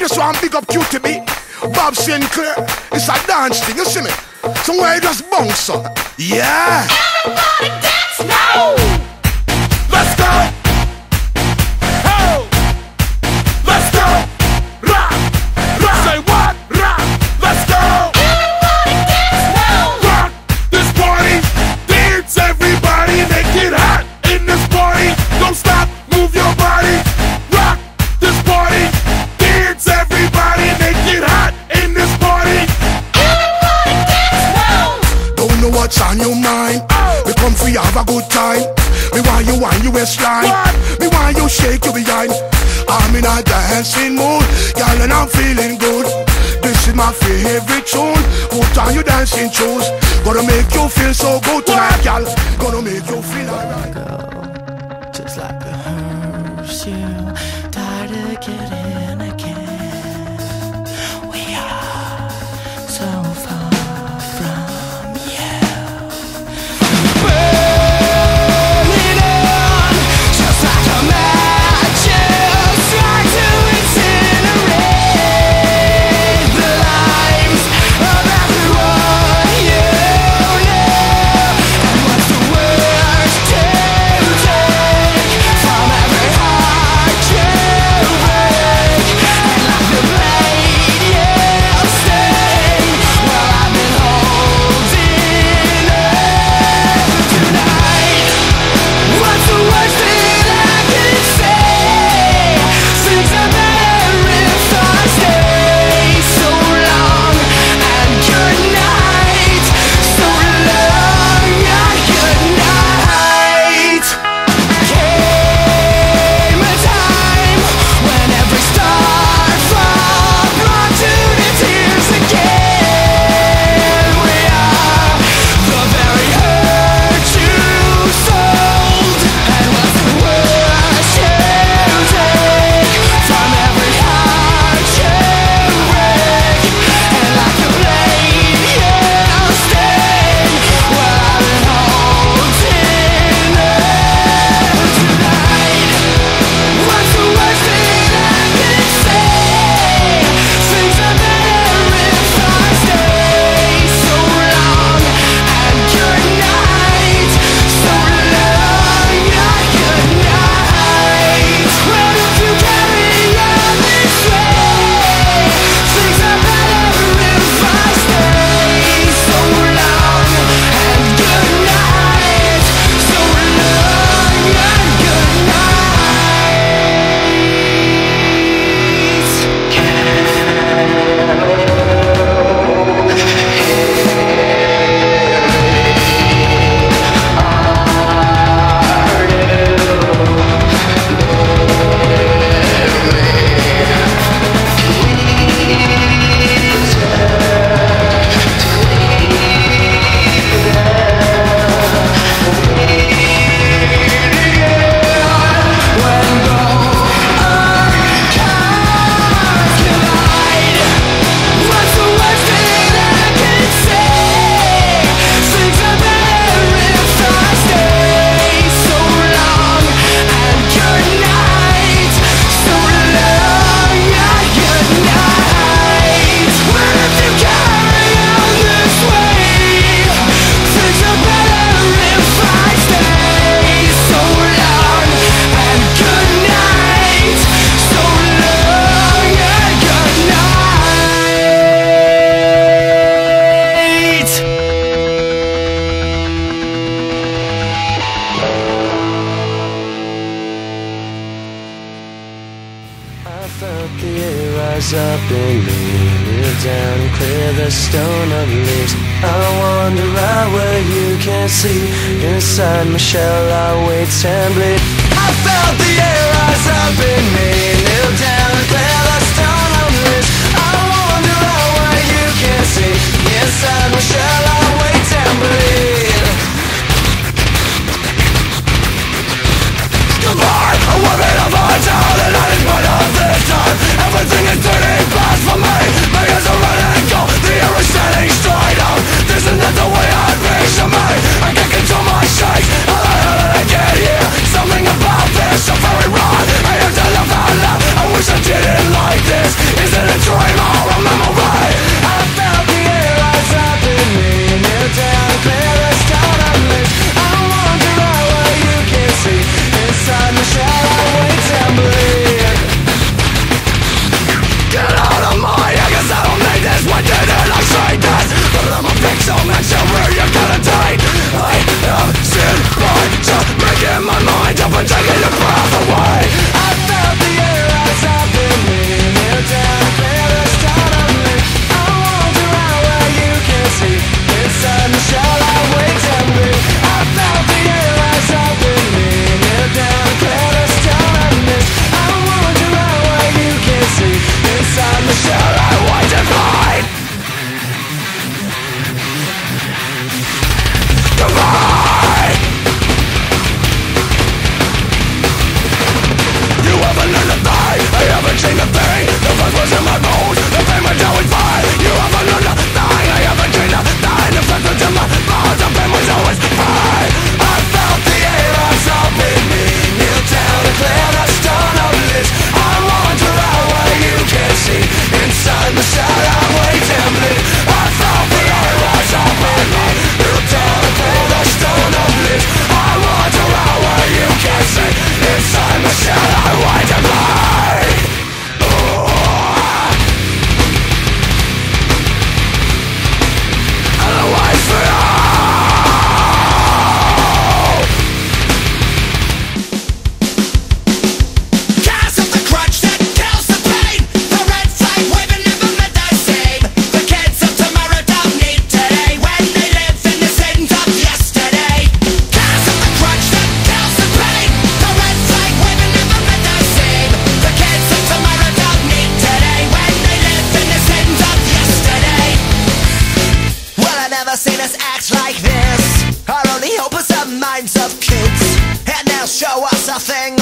You just want to pick up QTB. Bob Sinclar, it's a dance thing, you see me? Somewhere you just bounce up. Yeah! Everybody dance now! Let's go! What's on your mind? Oh. We come free, have a good time. Me want you waistline. Me want you shake your behind. I'm in a dancing mood, girl, and I'm feeling good. This is my favorite tune. Put on your dancing shoes. Gonna make you feel so good tonight, girl. Gonna make you feel like go, just like a hearse. You tired of getting again. We are so far. The air rise up in me, kneel down and clear the stone of leaves. I wander out where you can't see. Inside my shell I wait and bleed. I felt the air rise up in me, kneel down and clear the stone of leaves. I wander out where you can't see. Inside my shell I wait and bleed. You are a woman of our town, and I didn't want all this time. Everything is turning past for me. My eyes are running cold, the air is setting straight out. This is not the way I picture me. I can't control my shakes, how the hell did I get here? Something about this, so very wrong. I have to love out loud, I wish I nothing.